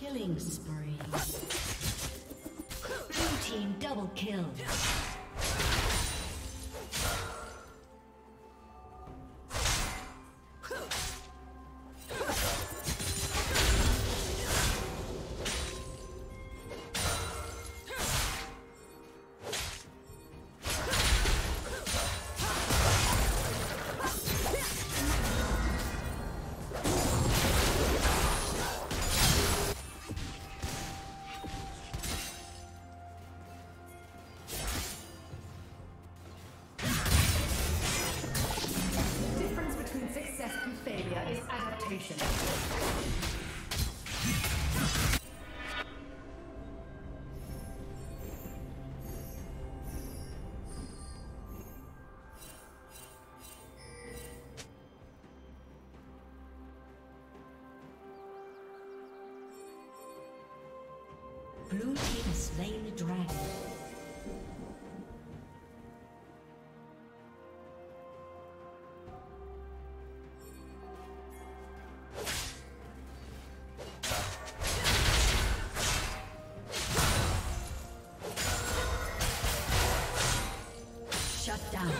Killing spree. Blue team double kill. Creative adaptation. Blue team has slain the dragon. Shut down.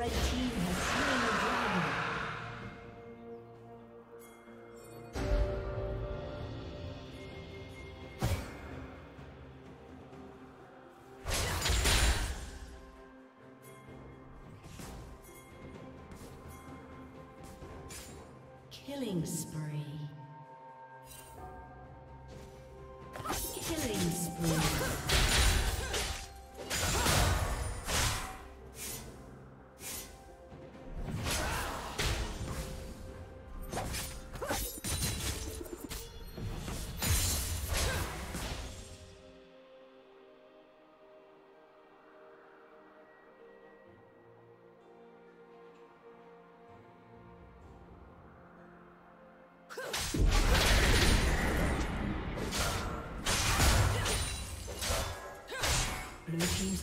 Red team has slain the dragon. Killing spree. Killing spree. Blue team's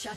Shut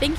Thank